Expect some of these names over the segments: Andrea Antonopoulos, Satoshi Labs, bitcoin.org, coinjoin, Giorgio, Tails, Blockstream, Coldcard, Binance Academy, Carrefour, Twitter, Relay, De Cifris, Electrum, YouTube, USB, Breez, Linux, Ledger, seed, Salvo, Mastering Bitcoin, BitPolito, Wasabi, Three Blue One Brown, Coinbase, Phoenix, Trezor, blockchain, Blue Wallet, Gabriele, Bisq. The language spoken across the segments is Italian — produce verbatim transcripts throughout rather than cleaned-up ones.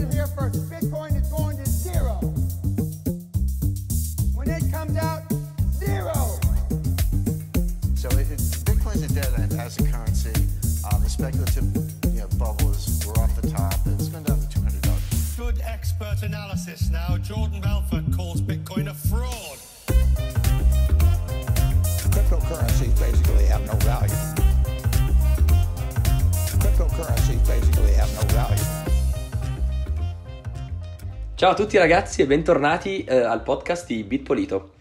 heard it here first. Bitcoin is going to zero. When it comes out, zero. So it, it, Bitcoin's a dead end as a currency. Uh, the speculative you know, bubbles were off the top. It's been down to two hundred dollars. Good expert analysis now. Jordan Belfort calls Bitcoin a fraud. Cryptocurrencies basically have no value. Cryptocurrencies basically have no value. Ciao a tutti ragazzi e bentornati eh, al podcast di BitPolito.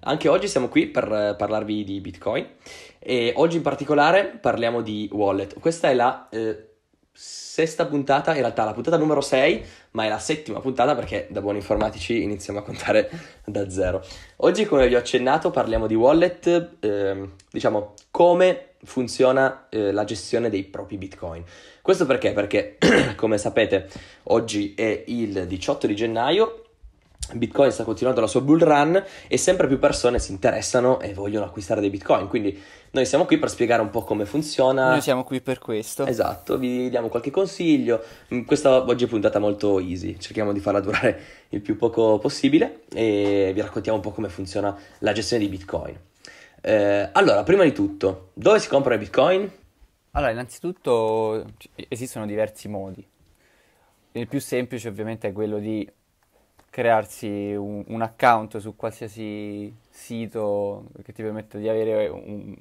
Anche oggi siamo qui per eh, parlarvi di Bitcoin e oggi in particolare parliamo di wallet. Questa è la eh, sesta puntata, in realtà la puntata numero sei, ma è la settima puntata perché da buoni informatici iniziamo a contare da zero. Oggi, come vi ho accennato, parliamo di wallet, eh, diciamo come funziona eh, la gestione dei propri bitcoin. Questo perché? Perché come sapete oggi è il diciotto di gennaio, Bitcoin sta continuando la sua bull run e sempre più persone si interessano e vogliono acquistare dei bitcoin, quindi noi siamo qui per spiegare un po' come funziona. Noi siamo qui per questo. Esatto, vi diamo qualche consiglio. Questa oggi è puntata molto easy, cerchiamo di farla durare il più poco possibile e vi raccontiamo un po' come funziona la gestione di bitcoin. Eh, allora, prima di tutto, dove si comprano i bitcoin? Allora, innanzitutto esistono diversi modi. Il più semplice ovviamente è quello di crearsi un, un account su qualsiasi sito che ti permette di avere un,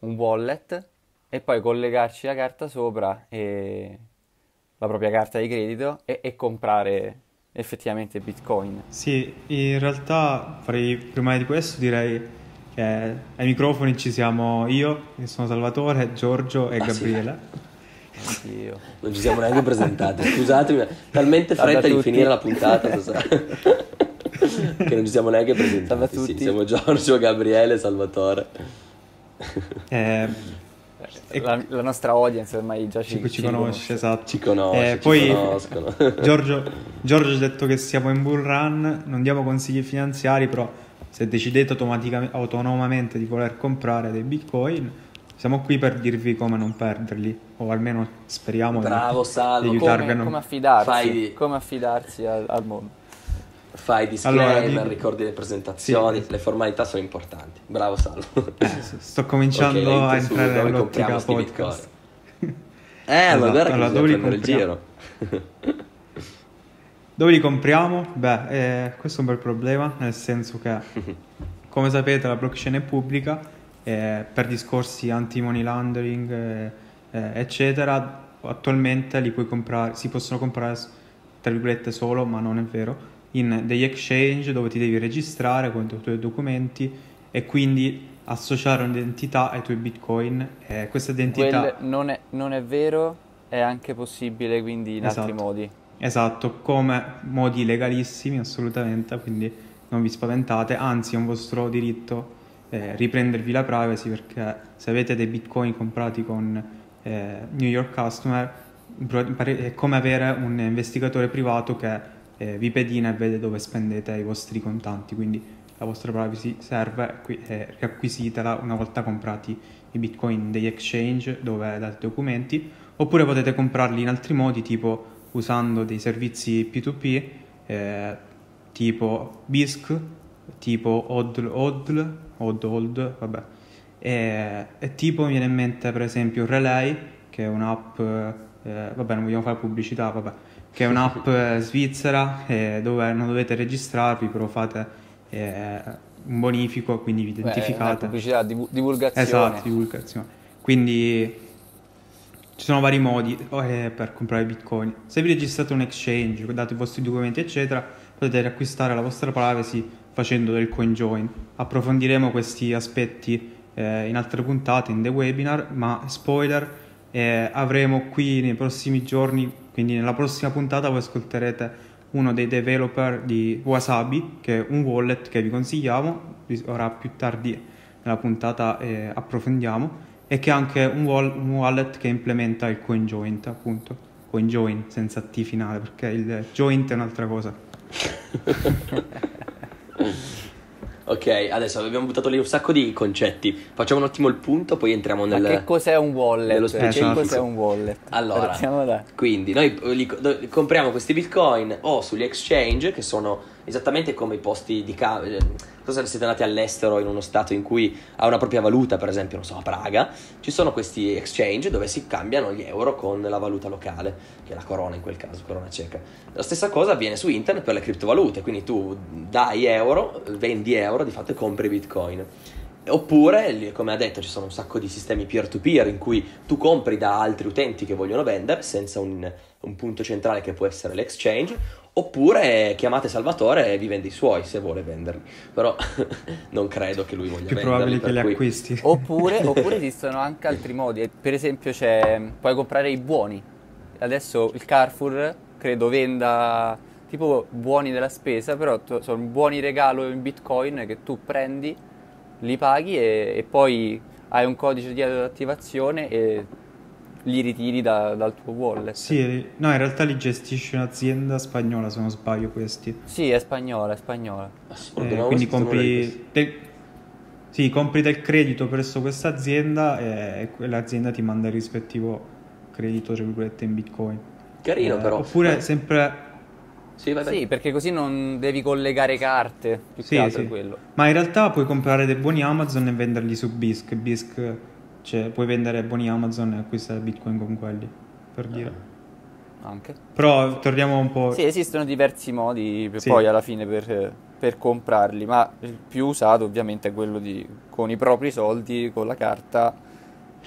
un wallet e poi collegarci la carta sopra e la propria carta di credito e, e comprare effettivamente Bitcoin. Sì, in realtà farei, prima di questo direi che ai microfoni ci siamo io, che sono Salvatore, Giorgio e ah, Gabriela. Sì. Io. Non ci siamo neanche presentati, scusatemi, talmente fretta di finire la puntata che non ci siamo neanche presentati. Sì, siamo Giorgio, Gabriele, Salvatore. Eh, la, la nostra audience ormai già ci, ci, ci conosce, conosce. Esatto. Ci conosce, eh, ci poi conoscono. Giorgio, Giorgio ha detto che siamo in bull run, non diamo consigli finanziari, però se decidete automaticamente, autonomamente di voler comprare dei bitcoin, siamo qui per dirvi come non perderli, o almeno speriamo. Bravo, di, Salvo, di come, non... come affidarsi, Fai... come affidarsi al, al mondo. Fai disclaimer, allora, di... ricordi le presentazioni, sì. Le formalità sono importanti. Bravo, Salvo. Sto cominciando okay, a entrare nell'ottica podcast. Eh, esatto. Ma guarda che allora, dove li compriamo? Il giro. Dove li compriamo? Beh, eh, questo è un bel problema, nel senso che, come sapete, la blockchain è pubblica. Eh, per discorsi anti-money laundering eh, eh, eccetera, attualmente li puoi comprare, si possono comprare tra virgolette solo, ma non è vero, in degli exchange dove ti devi registrare con i tuoi documenti e quindi associare un'identità ai tuoi bitcoin. Eh, questa identità non è, non è vero, è anche possibile quindi in esatto. Altri modi, esatto, come modi legalissimi assolutamente, quindi non vi spaventate, anzi è un vostro diritto Eh, riprendervi la privacy, perché se avete dei bitcoin comprati con eh, New York Customer è come avere un investigatore privato che eh, vi pedina e vede dove spendete i vostri contanti, quindi la vostra privacy serve e eh, riacquisitela una volta comprati i bitcoin degli exchange dove date documenti, oppure potete comprarli in altri modi, tipo usando dei servizi P due P eh, tipo Bisq, tipo O D L, O D L, O D L, O D L, vabbè, e, e tipo mi viene in mente per esempio Relay, che è un'app, eh, vabbè non vogliamo fare pubblicità, vabbè, che è un'app svizzera eh, dove non dovete registrarvi, però fate eh, un bonifico, quindi vi identificate. Beh, una pubblicità, div- divulgazione. Esatto, divulgazione. Quindi ci sono vari modi eh, per comprare bitcoin. Se vi registrate un exchange, date i vostri documenti eccetera, potete riacquistare la vostra privacy facendo del coinjoin. Approfondiremo questi aspetti eh, in altre puntate, in the webinar, ma spoiler, eh, avremo qui nei prossimi giorni, quindi nella prossima puntata voi ascolterete uno dei developer di Wasabi, che è un wallet che vi consigliamo, ora più tardi nella puntata eh, approfondiamo, e che è anche un, wall- un wallet che implementa il coinjoin, appunto, coinjoin senza T finale, perché il joint è un'altra cosa. Ok, adesso abbiamo buttato lì un sacco di concetti. Facciamo un attimo il punto, poi entriamo nel... Ma che cos'è un wallet? Nello specifico. Eh, che cos'è un wallet? Allora, da... quindi noi li, li compriamo questi bitcoin o sugli exchange, che sono esattamente come i posti di cambio. Cosa, se siete andati all'estero in uno stato in cui ha una propria valuta, per esempio, non so, a Praga, ci sono questi exchange dove si cambiano gli euro con la valuta locale, che è la corona in quel caso, corona ceca. La stessa cosa avviene su internet per le criptovalute, quindi tu dai euro, vendi euro, di fatto compri bitcoin. Oppure, come ha detto, ci sono un sacco di sistemi peer-to-peer in cui tu compri da altri utenti che vogliono vendere senza un, un punto centrale che può essere l'exchange. Oppure chiamate Salvatore e vi vende i suoi, se vuole venderli. Però non credo che lui voglia venderli. Più probabile che li cui... acquisti. Oppure, oppure esistono anche altri modi. Per esempio c'è, puoi comprare i buoni. Adesso il Carrefour credo venda tipo buoni della spesa, però sono buoni regalo in bitcoin che tu prendi, li paghi e, e poi hai un codice di attivazione e li ritiri da, dal tuo wallet. Sì, no, in realtà li gestisce un'azienda spagnola, se non sbaglio, questi. Sì, è spagnola, è spagnola. Eh, quindi compri te, sì, compri del credito presso questa azienda e l'azienda ti manda il rispettivo credito, tra virgolette, in bitcoin. Carino, eh, però. Oppure vai. sempre... Sì, vai, vai. Sì, perché così non devi collegare carte, più sì, che altro sì. È quello. Ma in realtà puoi comprare dei buoni Amazon e venderli su Bisq, Bisq... Cioè, puoi vendere buoni Amazon e acquistare bitcoin con quelli, per dire. Ah, anche. Però torniamo un po'... Sì, esistono diversi modi per sì. poi alla fine per, per comprarli, ma il più usato ovviamente è quello di con i propri soldi, con la carta,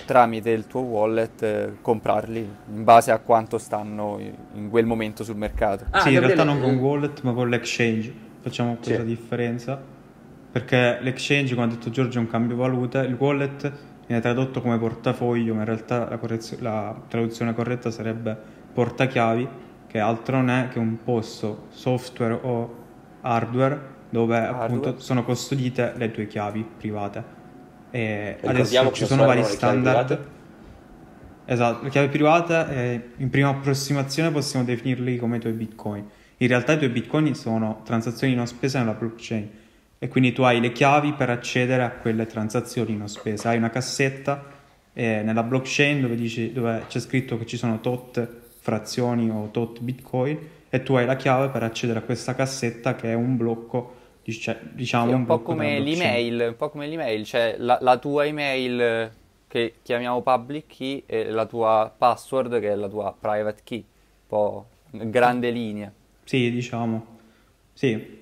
tramite il tuo wallet, eh, comprarli in base a quanto stanno in quel momento sul mercato. Ah, sì, in realtà non con wallet ma con l'exchange, facciamo questa sì. differenza, perché l'exchange, come ha detto Giorgio, è un cambio valuta, il wallet... viene tradotto come portafoglio, ma in realtà la, correzio- la traduzione corretta sarebbe portachiavi, che altro non è che un posto software o hardware dove hardware. appunto sono custodite le tue chiavi private. E adesso ci sono vari standard. Esatto, le chiavi private, eh, in prima approssimazione possiamo definirli come i tuoi bitcoin. In realtà i tuoi bitcoin sono transazioni non spese nella blockchain. E quindi tu hai le chiavi per accedere a quelle transazioni in ospesa. Hai una cassetta eh, nella blockchain dove, dici, dove c'è scritto che ci sono tot frazioni o tot bitcoin e tu hai la chiave per accedere a questa cassetta che è un blocco, diciamo sì, un, un po' come l'email, un po' come l'email, cioè la, la tua email che chiamiamo public key e la tua password che è la tua private key, un po' grande linea. Sì, diciamo, sì.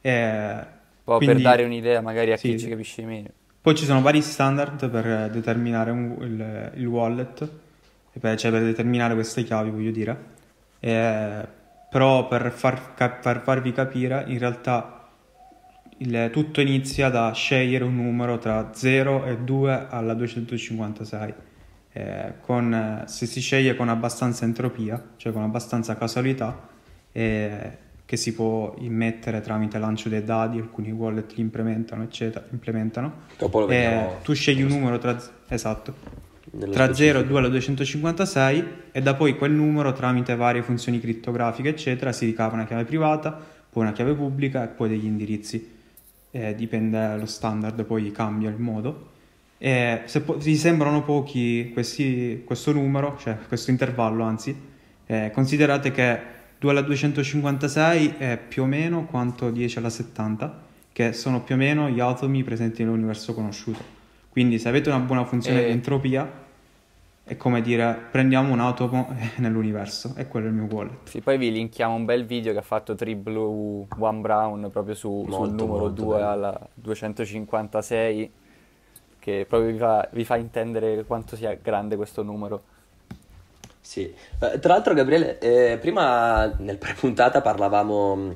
Eh, Quindi, per dare un'idea magari a sì, chi ci capisce meno. Poi ci sono vari standard per determinare un, il, il wallet, cioè per determinare queste chiavi, voglio dire. Eh, però per, far, per farvi capire, in realtà il, tutto inizia da scegliere un numero tra zero e due alla duecentocinquantasei. Eh, con, se si sceglie con abbastanza entropia, cioè con abbastanza casualità, eh, che si può immettere tramite lancio dei dadi, alcuni wallet li implementano, eccetera, implementano. Dopo eh, tu scegli un numero tra, esatto, tra zero e due alla duecentocinquantasei e da poi quel numero tramite varie funzioni criptografiche, eccetera, si ricava una chiave privata, poi una chiave pubblica e poi degli indirizzi. Eh, dipende dallo standard, poi cambia il modo. Eh, se po- vi sembrano pochi questi, questo numero, cioè questo intervallo anzi, eh, considerate che due alla duecentocinquantasei è più o meno quanto dieci alla settanta, che sono più o meno gli atomi presenti nell'universo conosciuto. Quindi se avete una buona funzione e... di entropia è come dire prendiamo un atomo nell'universo e quello è il mio wallet. Sì, poi vi linkiamo un bel video che ha fatto Three Blue One Brown proprio su, molto, sul numero due alla duecentocinquantasei, che proprio vi fa, vi fa intendere quanto sia grande questo numero. Sì, tra l'altro Gabriele, eh, prima nel pre-puntata parlavamo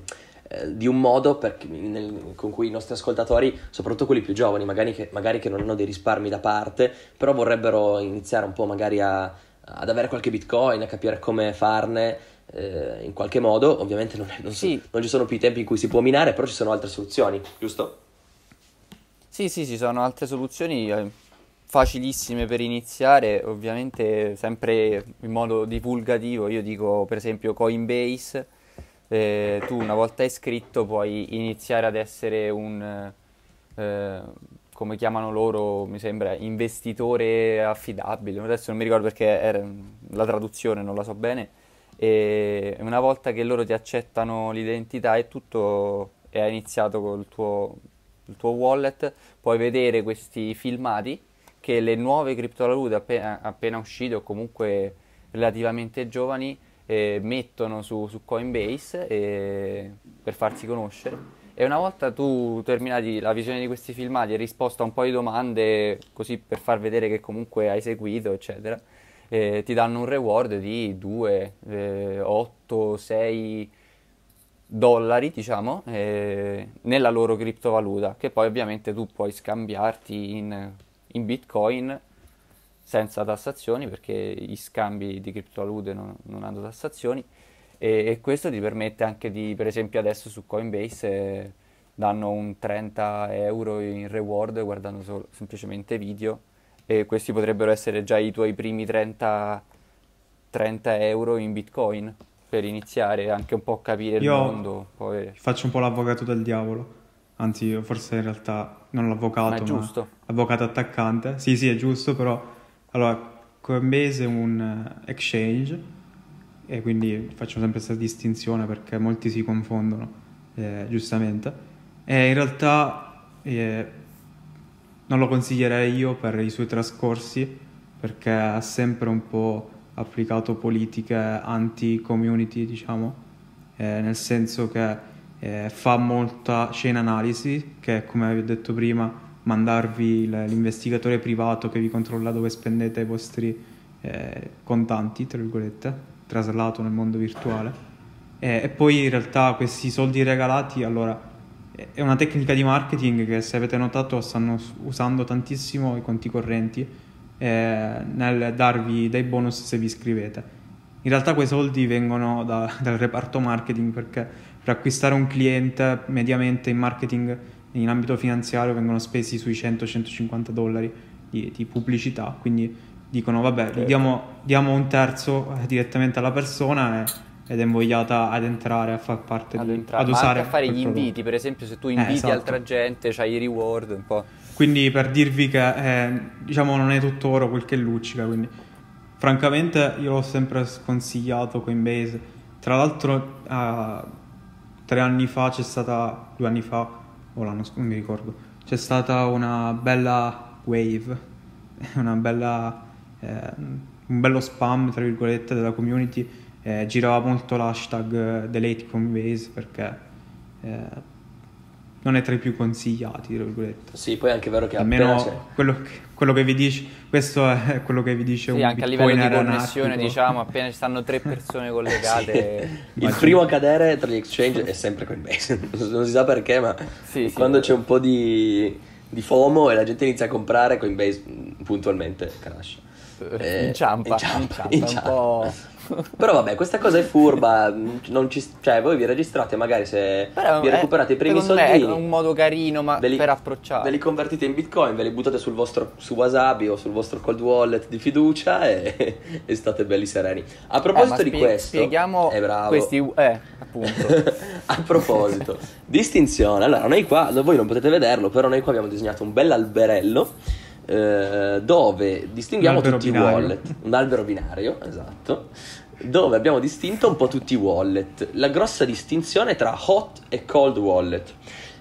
eh, di un modo per, nel, con cui i nostri ascoltatori, soprattutto quelli più giovani, magari che, magari che non hanno dei risparmi da parte, però vorrebbero iniziare un po' magari a, ad avere qualche bitcoin, a capire come farne eh, in qualche modo, ovviamente non, non, sì. so, non ci sono più i tempi in cui si può minare, però ci sono altre soluzioni, giusto? Sì, sì, ci sono altre soluzioni... Eh. facilissime per iniziare, ovviamente sempre in modo divulgativo. Io dico per esempio Coinbase, eh, tu una volta iscritto puoi iniziare ad essere un, eh, come chiamano loro, mi sembra, investitore affidabile. Adesso non mi ricordo perché era, la traduzione non la so bene. E una volta che loro ti accettano l'identità e tutto, e hai iniziato col tuo, il tuo wallet, puoi vedere questi filmati che le nuove criptovalute appena, appena uscite o comunque relativamente giovani eh, mettono su, su Coinbase eh, per farsi conoscere. E una volta tu terminati la visione di questi filmati e risposta a un po' di domande, così per far vedere che comunque hai seguito, eccetera, eh, ti danno un reward di due, otto, sei dollari, diciamo, eh, nella loro criptovaluta, che poi ovviamente tu puoi scambiarti in, in Bitcoin senza tassazioni, perché gli scambi di criptovalute non, non hanno tassazioni. E, e questo ti permette anche di, per esempio adesso su Coinbase eh, danno un trenta euro in reward guardando solo, semplicemente video, e questi potrebbero essere già i tuoi primi trenta euro in Bitcoin, per iniziare anche un po' a capire il mondo. Poi faccio un po' l'avvocato del diavolo, anzi forse in realtà non l'avvocato, ma è giusto, ma l'avvocato attaccante. Sì, sì, è giusto, però allora Coinbase è un exchange e quindi faccio sempre questa distinzione perché molti si confondono, eh, giustamente, e in realtà eh, non lo consiglierei io per i suoi trascorsi, perché ha sempre un po' applicato politiche anti-community, diciamo, eh, nel senso che eh, fa molta chain analysis, che è, come vi ho detto prima, mandarvi l'investigatore privato che vi controlla dove spendete i vostri eh, contanti, tra virgolette, traslato nel mondo virtuale. Eh, e poi in realtà questi soldi regalati, allora, è una tecnica di marketing che, se avete notato, stanno usando tantissimo i conti correnti Eh, nel darvi dei bonus se vi iscrivete. In realtà quei soldi vengono da, dal reparto marketing, perché per acquistare un cliente mediamente in marketing in ambito finanziario vengono spesi sui cento centocinquanta dollari di, di pubblicità, quindi dicono vabbè, certo, diamo, diamo un terzo direttamente alla persona e, ed è invogliata ad entrare a far parte ad, di, entrare, ad usare, a fare gli prodotto. Inviti, per esempio, se tu inviti eh, esatto. altra gente c'hai i reward un po'. Quindi per dirvi che eh, diciamo non è tutto oro quel che luccica, quindi francamente io l'ho sempre sconsigliato Coinbase. Tra l'altro eh, tre anni fa c'è stata, due anni fa o l'anno scorso, non mi ricordo, c'è stata una bella wave, una bella, eh, un bello spam, tra virgolette, della community, eh, girava molto l'hashtag delete Coinbase perché... Eh, non è tra i più consigliati, tra virgolette. Sì, poi è anche vero che almeno quello che, quello che vi dice, questo è quello che vi dice sì, un anche Bitcoin a livello di connessione, diciamo, appena ci stanno tre persone collegate. Sì. Il primo a cadere tra gli exchange è sempre Coinbase. Non si sa perché, ma sì, sì, quando sì. c'è un po' di, di FOMO e la gente inizia a comprare, Coinbase puntualmente crash. Eh, inciampa, inciampa, inciampa, inciampa. Un po'... Però vabbè, questa cosa è furba, non ci, cioè voi vi registrate magari se però vi è, recuperate i primi soldini, è un modo carino, ma li, per approcciare, ve li convertite in Bitcoin, ve li buttate sul vostro, su Wasabi o sul vostro cold wallet di fiducia e, e state belli sereni. A proposito eh, di spie- questo spieghiamo eh, bravo. questi eh, appunto a proposito distinzione, allora noi qua, voi non potete vederlo, però noi qua abbiamo disegnato un bel alberello dove distinguiamo tutti i wallet, un albero binario, esatto, dove abbiamo distinto un po' tutti i wallet. La grossa distinzione tra hot e cold wallet.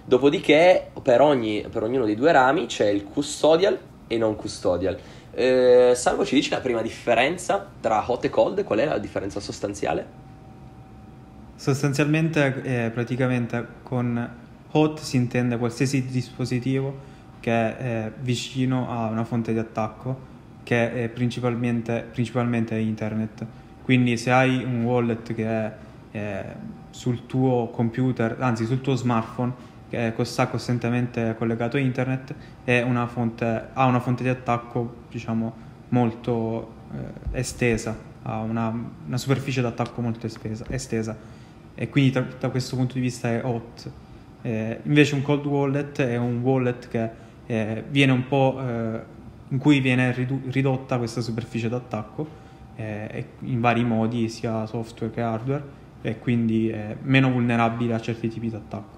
Dopodiché per, ogni, per ognuno dei due rami c'è il custodial e non custodial. Eh, Salvo ci dice la prima differenza tra hot e cold, qual è la differenza sostanziale? Sostanzialmente eh, praticamente con hot si intende qualsiasi dispositivo che è vicino a una fonte di attacco, che è principalmente, principalmente internet. Quindi se hai un wallet che è eh, sul tuo computer, anzi sul tuo smartphone, che sta costantemente collegato a internet, è una fonte, ha una fonte di attacco, diciamo, molto eh, estesa, ha una, una superficie d'attacco molto espesa, estesa, e quindi tra, da questo punto di vista è hot. Eh, invece un cold wallet è un wallet che Eh, viene un po' eh, in cui viene ridu- ridotta questa superficie d'attacco eh, in vari modi, sia software che hardware, e quindi è meno vulnerabile a certi tipi di attacco.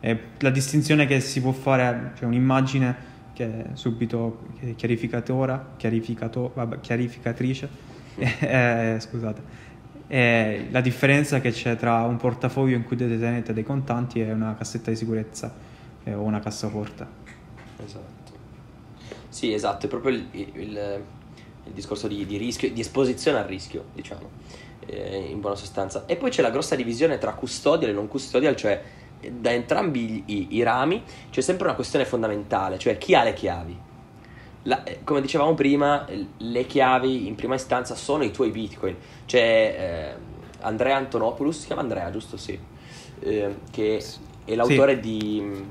E la distinzione che si può fare, cioè un'immagine che subito chiarificatora, chiarificato, vabbè, chiarificatrice, eh, scusate, è la differenza che c'è tra un portafoglio in cui detenete dei contanti e una cassetta di sicurezza eh, o una cassaforte. Esatto. Sì, esatto, è proprio il, il, il discorso di, di rischio, di esposizione al rischio, diciamo, eh, in buona sostanza. E poi c'è la grossa divisione tra custodial e non custodial, cioè da entrambi i, i rami c'è sempre una questione fondamentale, cioè chi ha le chiavi. La, come dicevamo prima, le chiavi in prima istanza sono i tuoi bitcoin. C'è eh, Andrea Antonopoulos, si chiama Andrea, giusto? Sì, eh, che è l'autore sì. di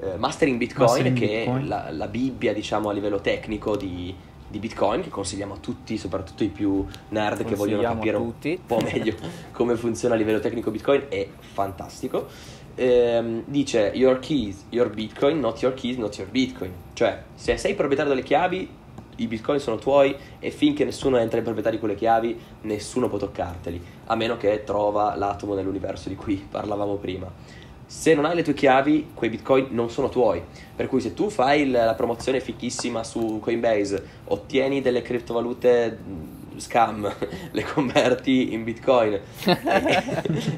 eh, Mastering Bitcoin, Mastering che Bitcoin. è la, la Bibbia, diciamo, a livello tecnico di, di Bitcoin, che consigliamo a tutti, soprattutto i più nerd che vogliono capire un po' meglio come funziona a livello tecnico Bitcoin. È fantastico. Ehm, dice your keys, your bitcoin, not your keys, not your bitcoin. Cioè, se sei proprietario delle chiavi, i bitcoin sono tuoi e finché nessuno entra in proprietà di quelle chiavi, nessuno può toccarteli, a meno che trova l'atomo nell'universo di cui parlavamo prima. Se non hai le tue chiavi, quei bitcoin non sono tuoi. Per cui se tu fai la promozione fichissima su Coinbase, ottieni delle criptovalute scam, le converti in bitcoin e,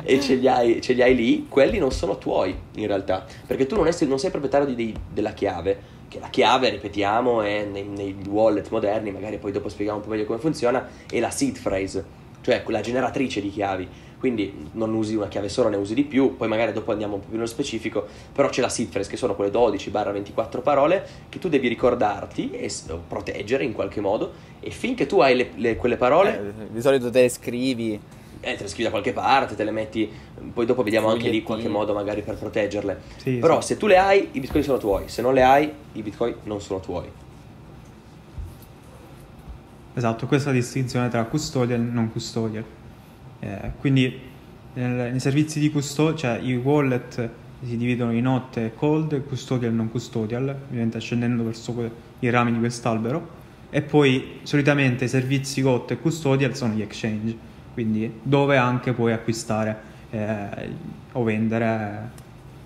e ce, li hai, ce li hai lì, quelli non sono tuoi in realtà, perché tu non, essi, non sei proprietario di, di, della chiave, che la chiave, ripetiamo, è nei, nei wallet moderni, magari poi dopo spieghiamo un po' meglio come funziona, è la seed phrase, cioè quella generatrice di chiavi. Quindi non usi una chiave sola, ne usi di più, poi magari dopo andiamo un po' più nello specifico, però c'è la seed phrase, che sono quelle dodici ventiquattro parole che tu devi ricordarti e proteggere in qualche modo, e finché tu hai le, le, quelle parole... Eh, di solito te le scrivi... Eh, te le scrivi da qualche parte, te le metti, poi dopo vediamo anche lì qualche modo magari per proteggerle. Sì, però sì. Se tu le hai, i bitcoin sono tuoi, se non le hai, i bitcoin non sono tuoi. Esatto, questa è la distinzione tra custodial e non custodial. Eh, quindi nel, nei servizi di custodia, cioè i wallet si dividono in hot e cold, custodial e non custodial, ovviamente scendendo verso que- i rami di quest'albero, e poi solitamente i servizi hot e custodial sono gli exchange, quindi dove anche puoi acquistare eh, o vendere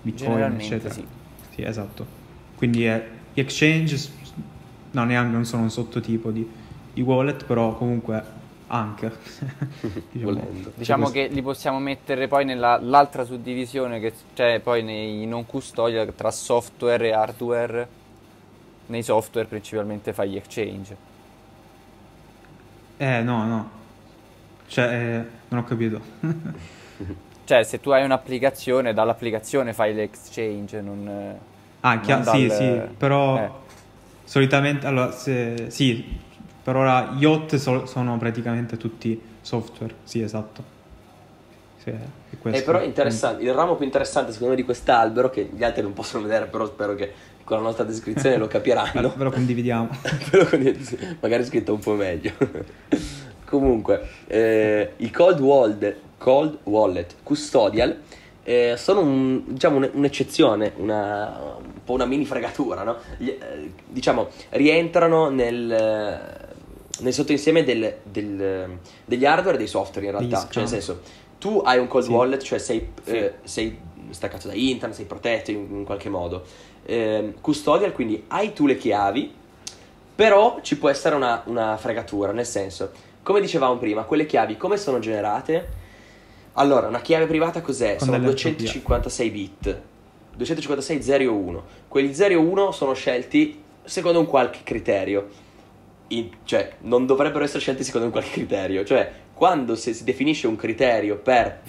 bitcoin, eccetera. Sì. Sì, esatto. Quindi eh, gli exchange no, neanche non sono un sottotipo di, di wallet, però comunque anche diciamo, diciamo che li possiamo mettere poi nell'altra suddivisione che c'è poi nei non custodia tra software e hardware. Nei software principalmente fai gli exchange. Eh no no cioè eh, non ho capito. Cioè se tu hai un'applicazione, dall'applicazione fai l'exchange, non ah non chiaro dal, sì sì però eh. solitamente allora se, sì per ora gli hot so- sono praticamente tutti software, sì esatto. Sì, è questo. E però è interessante, il ramo più interessante secondo me di quest'albero, che gli altri non possono vedere, però spero che con la nostra descrizione lo capiranno. Ve lo condividiamo. Magari scritto un po' meglio. Comunque, eh, i cold wallet, cold wallet custodial eh, sono un, diciamo un, un'eccezione, una, un po' una mini fregatura, no? Gli, eh, diciamo, rientrano nel... nel sottoinsieme del, del, degli hardware e dei software in realtà, cioè nel senso tu hai un cold sì. wallet, cioè sei, sì. eh, sei staccato da internet, sei protetto in, in qualche modo, eh, custodial quindi hai tu le chiavi, però ci può essere una, una fregatura, nel senso, come dicevamo prima, quelle chiavi come sono generate? Allora, una chiave privata cos'è? Con sono duecentocinquantasei bit, duecentocinquantasei zero uno, quelli zero uno sono scelti secondo un qualche criterio. In, cioè non dovrebbero essere scelti secondo un qualche criterio, cioè quando se si definisce un criterio per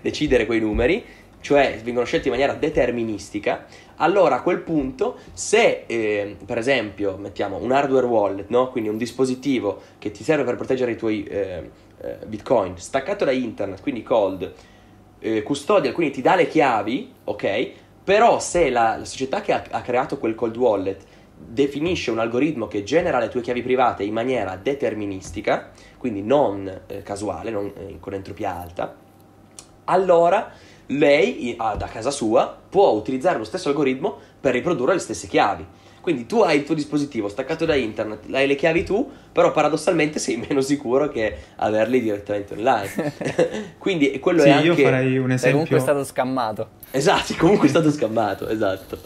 decidere quei numeri, cioè vengono scelti in maniera deterministica, allora a quel punto se eh, per esempio mettiamo un hardware wallet, no? Quindi un dispositivo che ti serve per proteggere i tuoi eh, eh, bitcoin, staccato da internet, quindi cold, eh, custodial, quindi ti dà le chiavi, ok, però se la, la società che ha, ha creato quel cold wallet definisce un algoritmo che genera le tue chiavi private in maniera deterministica, quindi non eh, casuale, non eh, con entropia alta, allora lei da casa sua può utilizzare lo stesso algoritmo per riprodurre le stesse chiavi. Quindi tu hai il tuo dispositivo staccato da internet, hai le chiavi tu, però paradossalmente sei meno sicuro che averli direttamente online. Quindi quello sì, è anche... Io farei un esempio... Comunque è stato scammato. Esatto, comunque è stato scammato, esatto.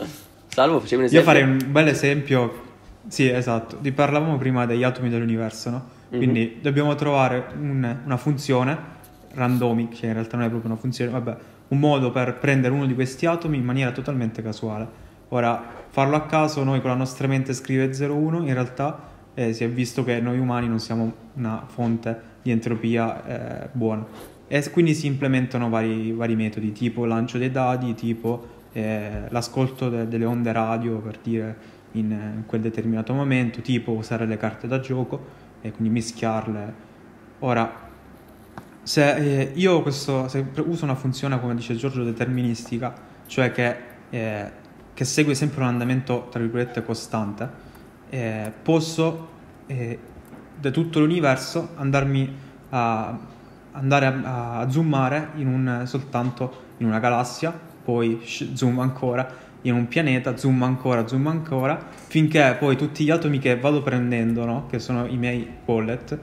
Salvo, facevi un esempio? Io farei un bel esempio, sì, esatto. Vi parlavamo prima degli atomi dell'universo, no? Quindi mm-hmm. dobbiamo trovare un, una funzione randomic, che in realtà non è proprio una funzione, vabbè, un modo per prendere uno di questi atomi in maniera totalmente casuale. Ora, farlo a caso, noi con la nostra mente scrive zero uno, in realtà eh, si è visto che noi umani non siamo una fonte di entropia eh, buona. E quindi si implementano vari, vari metodi, tipo lancio dei dadi, tipo eh, l'ascolto de- delle onde radio, per dire, in, in quel determinato momento, tipo usare le carte da gioco e quindi mischiarle. Ora, se eh, io questo, se uso una funzione, come dice Giorgio, deterministica, cioè che... Eh, che segue sempre un andamento tra virgolette costante, eh, posso eh, da tutto l'universo andarmi a andare a, a zoomare in un, soltanto in una galassia, poi zoom ancora in un pianeta, zoom ancora, zoom ancora, finché poi tutti gli atomi che vado prendendo, no? Che sono i miei wallet,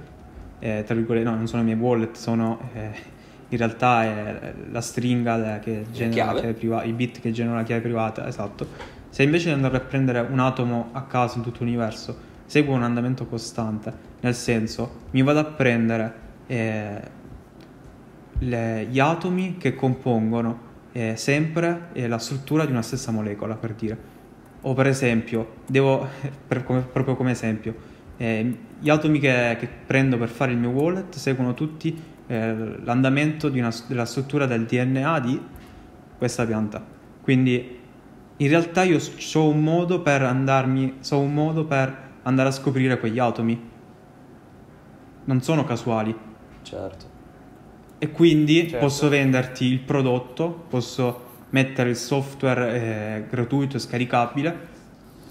eh, tra virgolette, no, non sono i miei wallet, sono... Eh, in realtà è la stringa che genera la chiave privata, i bit che genera la chiave privata, esatto. Se invece di andare a prendere un atomo a caso in tutto l'universo, seguo un andamento costante, nel senso, mi vado a prendere eh, le, gli atomi che compongono eh, sempre eh, la struttura di una stessa molecola, per dire. O per esempio, devo, per, come, proprio come esempio, eh, gli atomi che, che prendo per fare il mio wallet seguono tutti l'andamento di una, della struttura del D N A di questa pianta. Quindi in realtà io so un modo per andarmi so un modo per andare a scoprire quegli atomi, non sono casuali, certo, e quindi certo. Posso venderti il prodotto, posso mettere il software eh, gratuito e scaricabile,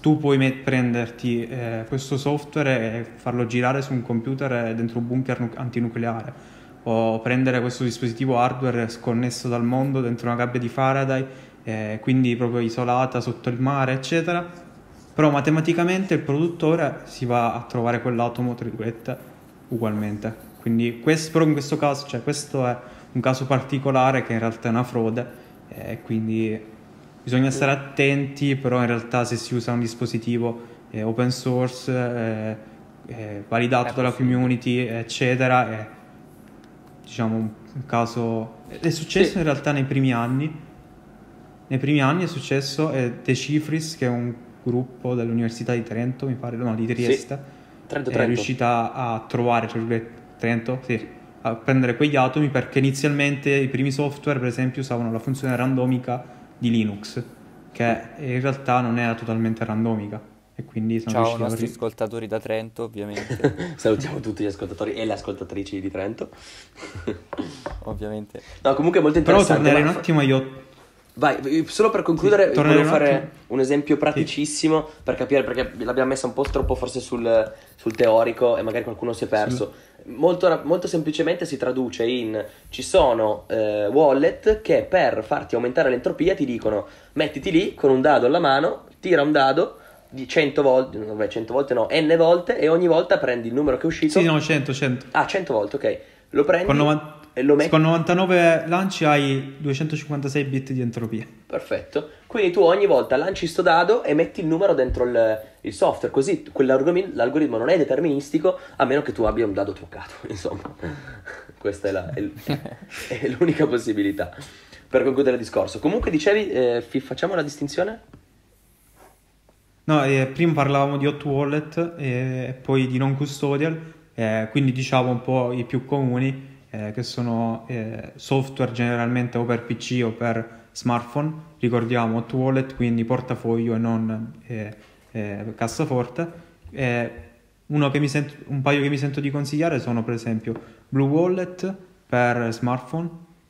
tu puoi met- prenderti eh, questo software e farlo girare su un computer dentro un bunker nu- antinucleare, o prendere questo dispositivo hardware sconnesso dal mondo dentro una gabbia di Faraday, eh, quindi proprio isolata sotto il mare, eccetera. Però matematicamente il produttore si va a trovare quell'atomo, tra virgolette, ugualmente. Quindi questo, però in questo caso, cioè questo è un caso particolare che in realtà è una frode, eh, quindi bisogna stare attenti. Però in realtà se si usa un dispositivo eh, open source, eh, eh, validato dalla community, eccetera, eh, diciamo un caso è successo sì. In realtà nei primi anni nei primi anni è successo eh, De Cifris, che è un gruppo dell'università di Trento, mi pare, no, di Trieste, sì. Trento, è Trento. Riuscita a trovare cioè, Trento sì, a prendere quegli atomi, perché inizialmente i primi software per esempio usavano la funzione randomica di Linux, che in realtà non era totalmente randomica. E quindi sono ciao ai nostri per... ascoltatori da Trento, ovviamente. Salutiamo tutti gli ascoltatori e le ascoltatrici di Trento. Ovviamente. No, comunque è molto interessante. Però tornare ma... un attimo io. Vai, solo per concludere, sì, volevo un fare attimo. un esempio praticissimo, sì. Per capire, perché l'abbiamo messa un po' troppo forse sul, sul teorico e magari qualcuno si è perso. Sì. Molto, molto semplicemente si traduce in: ci sono eh, wallet che per farti aumentare l'entropia ti dicono mettiti lì con un dado alla mano, tira un dado di cento volte, no, cento volte no, n volte, e ogni volta prendi il numero che è uscito. Sì, no, cento, cento. Ah, cento volte, ok. Lo prendi con novanta, e lo metti. Con novantanove lanci hai duecentocinquantasei bit di entropia. Perfetto. Quindi tu ogni volta lanci sto dado e metti il numero dentro il, il software, così quell'algoritmo l'algoritmo non è deterministico, a meno che tu abbia un dado truccato, insomma. Questa è, la, è, è l'unica possibilità per concludere il discorso. Comunque dicevi, eh, facciamo la distinzione? No, eh, prima parlavamo di hot wallet eh, e poi di non custodial, eh, quindi diciamo un po' i più comuni, eh, che sono eh, software generalmente o per P C o per smartphone. Ricordiamo hot wallet, quindi portafoglio e non eh, eh, cassaforte. Eh, uno che mi sento, un paio che mi sento di consigliare sono per esempio Blue Wallet per smartphone,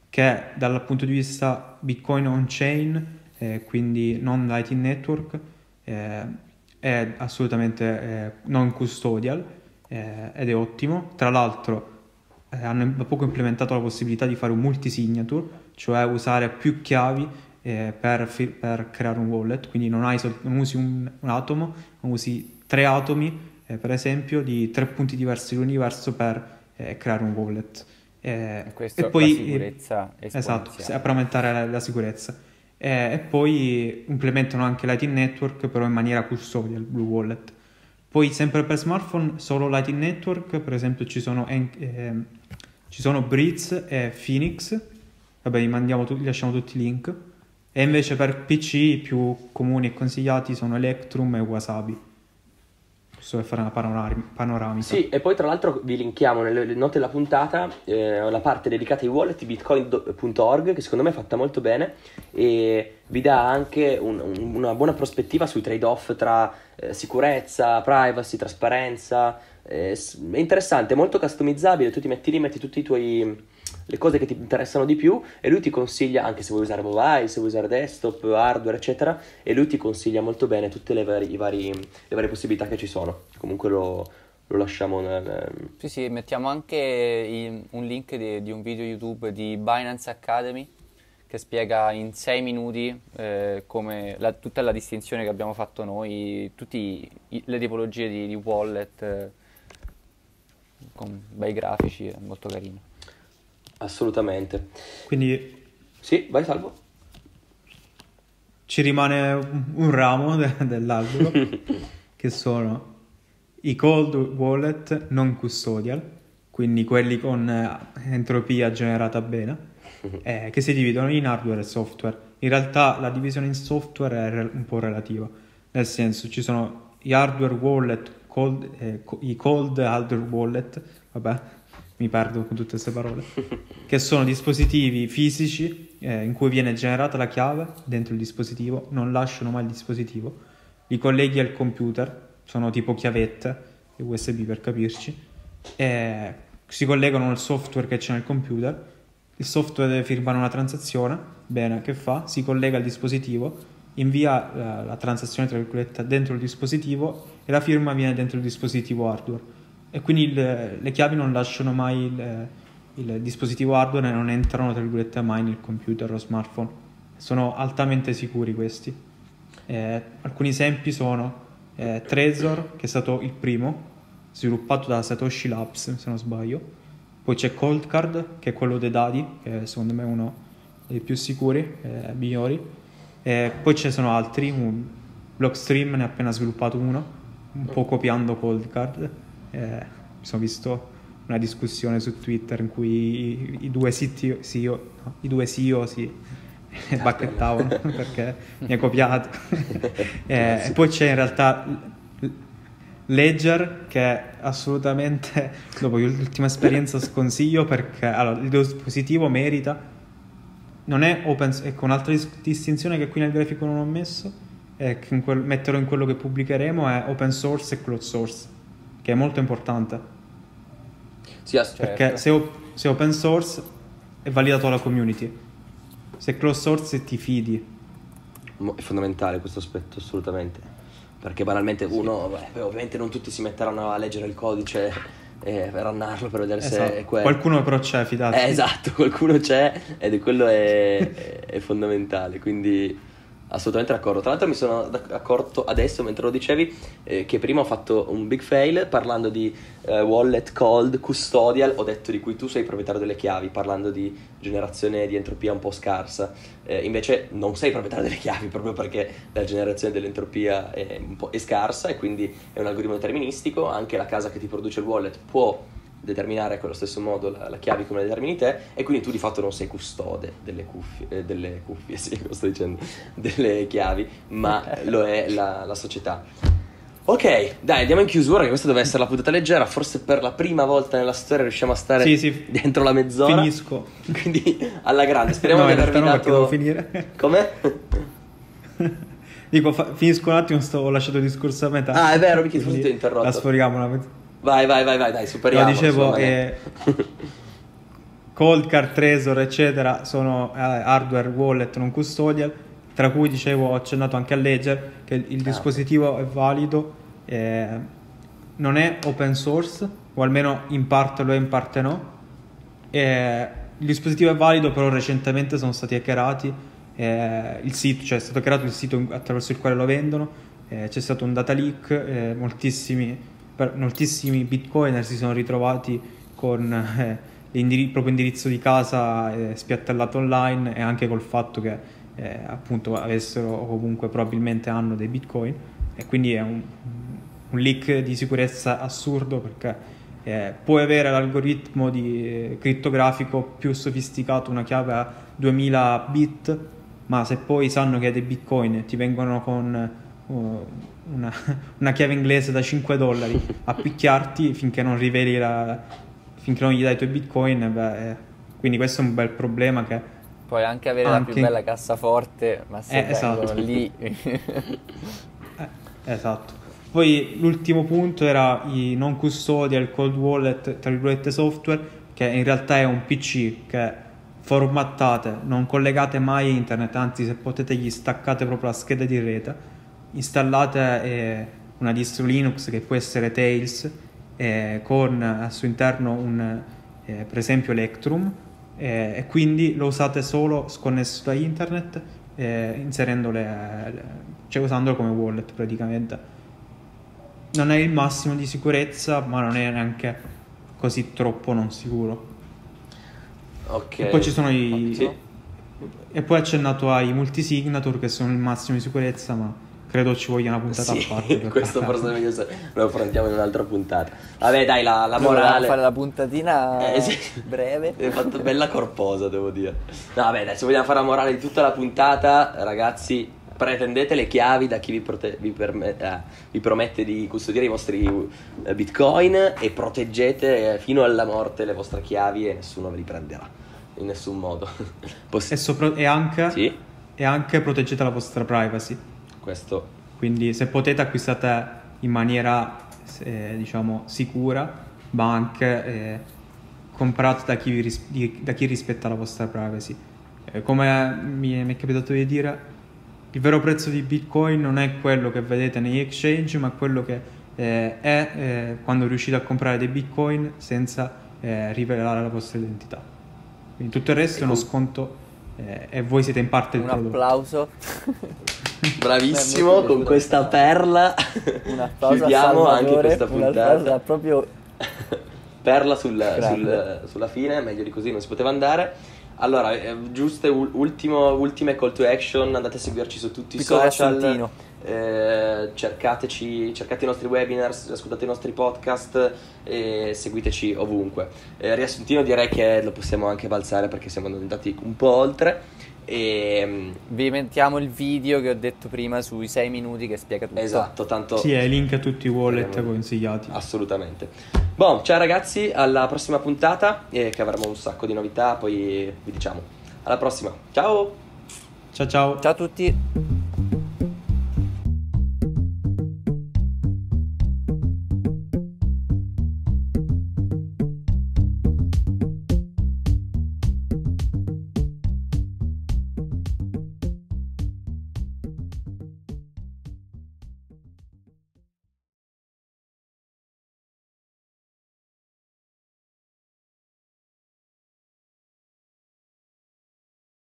che dal punto di vista Bitcoin on-chain, eh, quindi non Lightning Network, Eh, è assolutamente eh, non custodial eh, ed è ottimo. Tra l'altro eh, hanno da poco implementato la possibilità di fare un multisignature, cioè usare più chiavi eh, per, per creare un wallet, quindi non, hai sol- non usi un, un atomo, ma usi tre atomi, eh, per esempio, di tre punti diversi dell'universo per eh, creare un wallet. Eh, e poi la sicurezza eh, esatto, per aumentare la, la sicurezza. Eh, e poi implementano anche l'I T Network, però in maniera custodia, il Blue Wallet. Poi sempre per smartphone, solo l'I T Network, per esempio ci sono, eh, ci sono Breez e Phoenix, vabbè vi mandiamo tu- lasciamo tutti i link, e invece per P C i più comuni e consigliati sono Electrum e Wasabi. Questo per fare una panoram- panoramica. Sì, e poi tra l'altro vi linkiamo nelle note della puntata eh, la parte dedicata ai wallet bitcoin punto org, che secondo me è fatta molto bene e vi dà anche un, un, una buona prospettiva sui trade-off tra eh, sicurezza, privacy, trasparenza. Eh, è interessante, è molto customizzabile, tu ti metti lì, metti tutti i tuoi... le cose che ti interessano di più, e lui ti consiglia, anche se vuoi usare mobile, se vuoi usare desktop, hardware, eccetera, e lui ti consiglia molto bene tutte le, vari, i vari, le varie possibilità che ci sono. Comunque lo, lo lasciamo nel... Sì, sì, mettiamo anche in, un link di, di un video YouTube di Binance Academy che spiega in sei minuti eh, come la, tutta la distinzione che abbiamo fatto noi, tutte le tipologie di, di wallet, eh, con bei grafici, è molto carino. Assolutamente. Quindi sì, vai Salvo. Ci rimane un ramo de- dell'albero che sono i cold wallet non custodial, quindi quelli con entropia generata bene, eh, che si dividono in hardware e software. In realtà la divisione in software è re- un po' relativa, nel senso ci sono gli hardware wallet, cold, eh, co- i cold hardware wallet, vabbè, mi perdo con tutte queste parole, che sono dispositivi fisici eh, in cui viene generata la chiave dentro il dispositivo, non lasciano mai il dispositivo, li colleghi al computer, sono tipo chiavette U S B per capirci, eh, si collegano al software che c'è nel computer, il software deve firmare una transazione, bene, che fa? Si collega al dispositivo, invia la, la transazione tra virgolette dentro il dispositivo e la firma viene dentro il dispositivo hardware. E quindi il, le chiavi non lasciano mai il, il dispositivo hardware e non entrano tra virgolette mai nel computer o smartphone. Sono altamente sicuri questi. Eh, alcuni esempi sono eh, Trezor, che è stato il primo, sviluppato da Satoshi Labs, se non sbaglio. Poi c'è Coldcard, che è quello dei dadi, che è secondo me è uno dei più sicuri, eh, migliori. Eh, poi ci sono altri, un Blockstream ne ha appena sviluppato uno, un po' copiando Coldcard. Mi eh, sono visto una discussione su Twitter in cui i, i due C T O, C E O, no, i due C E O si sì, bacchettavano perché mi ha copiato. eh, e poi c'è in realtà Ledger, che assolutamente dopo l'ultima esperienza sconsiglio, perché allora, il dispositivo merita, non è open, ecco un'altra distinzione che qui nel grafico non ho messo e che in quel, metterò in quello che pubblicheremo, è open source e closed source, che è molto importante. Sì, perché se op- se open source è validato dalla community, se closed source ti fidi. Mo- è fondamentale questo aspetto, assolutamente, perché banalmente sì. uno beh, ovviamente non tutti si metteranno a leggere il codice e per annarlo per vedere esatto. se è quello. Qualcuno però c'è, fidati. Eh, esatto, qualcuno c'è ed è quello è, è fondamentale, quindi assolutamente d'accordo. Tra l'altro mi sono accorto adesso mentre lo dicevi eh, che prima ho fatto un big fail parlando di eh, wallet cold custodial, ho detto di cui tu sei proprietario delle chiavi, parlando di generazione di entropia un po' scarsa, eh, invece non sei proprietario delle chiavi proprio perché la generazione dell'entropia è un po' è scarsa e quindi è un algoritmo deterministico. Anche la casa che ti produce il wallet può determinare con lo stesso modo la, la chiave come la determini te, e quindi tu di fatto non sei custode delle cuffie, eh, delle cuffie, sì, lo sto dicendo, delle chiavi, ma lo è la, la società. Ok, dai, andiamo in chiusura, che questa deve essere la puntata leggera, forse per la prima volta nella storia riusciamo a stare sì, sì. dentro la mezz'ora. Finisco. Quindi alla grande, speriamo no, di avervi dato... No, devo finire. Come? Dico, fa- finisco un attimo, sto, ho lasciato il discorso a metà. Ah, è vero, mi chiedo, ti ho interrotto. La sforiamo una mezz'ora. Vai, vai, vai, vai, dai, superiamo. No, dicevo, eh, Coldcard, Trezor, eccetera, sono eh, hardware wallet non custodial, tra cui, dicevo, ho accennato anche a Ledger, che il, il ah, dispositivo okay. è valido, eh, non è open source, o almeno in parte lo è, in parte no. Eh, il dispositivo è valido, però recentemente sono stati hackerati eh, il sito, cioè è stato creato il sito attraverso il quale lo vendono, eh, c'è stato un data leak, eh, moltissimi, per, moltissimi bitcoiner si sono ritrovati con eh, il proprio indirizzo di casa eh, spiattellato online, e anche col fatto che eh, appunto avessero, o comunque probabilmente hanno, dei bitcoin, e quindi è un, un leak di sicurezza assurdo, perché Eh, puoi avere l'algoritmo di, eh, criptografico più sofisticato, una chiave a duemila bit, ma se poi sanno che hai dei bitcoin e ti vengono con uh, una, una chiave inglese da cinque dollari a picchiarti finché non riveli la, finché non gli dai i tuoi bitcoin, beh, eh, quindi questo è un bel problema. Che puoi anche avere anche... la più bella cassaforte, ma se eh, vengono esatto. lì eh, esatto. Poi l'ultimo punto era i non custodi al cold wallet, tra virgolette software, che in realtà è un P C che formattate, non collegate mai a internet, anzi se potete gli staccate proprio la scheda di rete, installate eh, una distro Linux che può essere Tails, eh, con al suo interno un, eh, per esempio Electrum, eh, e quindi lo usate solo sconnesso da internet, eh, inserendo le, le, cioè usandolo come wallet praticamente. Non è il massimo di sicurezza, ma non è neanche così troppo non sicuro. Ok. E poi ci sono i... Sì. E poi accennato ai multisignature, che sono il massimo di sicurezza, ma credo ci voglia una puntata sì, a parte. Questo forse meglio lo affrontiamo in un'altra puntata. Vabbè dai, la, la morale... fare la puntatina eh, sì. breve. È fatto bella corposa, devo dire. No, vabbè dai, se vogliamo fare la morale di tutta la puntata, ragazzi... pretendete le chiavi da chi vi, prote- vi, permet- eh, vi promette di custodire i vostri eh, bitcoin, e proteggete eh, fino alla morte le vostre chiavi, e nessuno ve li prenderà in nessun modo. Poss- e, sopra- e, anche, sì? e anche proteggete la vostra privacy. Questo. Quindi se potete acquistate in maniera eh, diciamo sicura, ma anche eh, comprate da chi, vi ris- da chi rispetta la vostra privacy. Eh, come mi è, mi è capitato di dire, il vero prezzo di Bitcoin non è quello che vedete negli exchange, ma quello che eh, è eh, quando riuscite a comprare dei Bitcoin senza eh, rivelare la vostra identità. Quindi tutto il resto è uno sconto eh, e voi siete in parte il prodotto. Un applauso. Bravissimo, con questa perla un applauso chiudiamo a Salvatore, anche questa puntata. Proprio... perla sul, sul, sulla fine, meglio di così non si poteva andare. Allora, giuste ultimo, ultime call to action, andate a seguirci su tutti Piccolo i social, eh, cercateci, cercate i nostri webinar, ascoltate i nostri podcast e seguiteci ovunque. Eh, riassuntino direi che lo possiamo anche balzare, perché siamo andati un po' oltre. E... vi mentiamo il video che ho detto prima sui sei minuti che spiega tutto. Esatto, tanto... sì, è link a tutti i wallet ehm... consigliati. Assolutamente. Bon, ciao ragazzi, alla prossima puntata, eh, che avremo un sacco di novità, poi vi diciamo. Alla prossima, ciao! Ciao ciao! Ciao a tutti!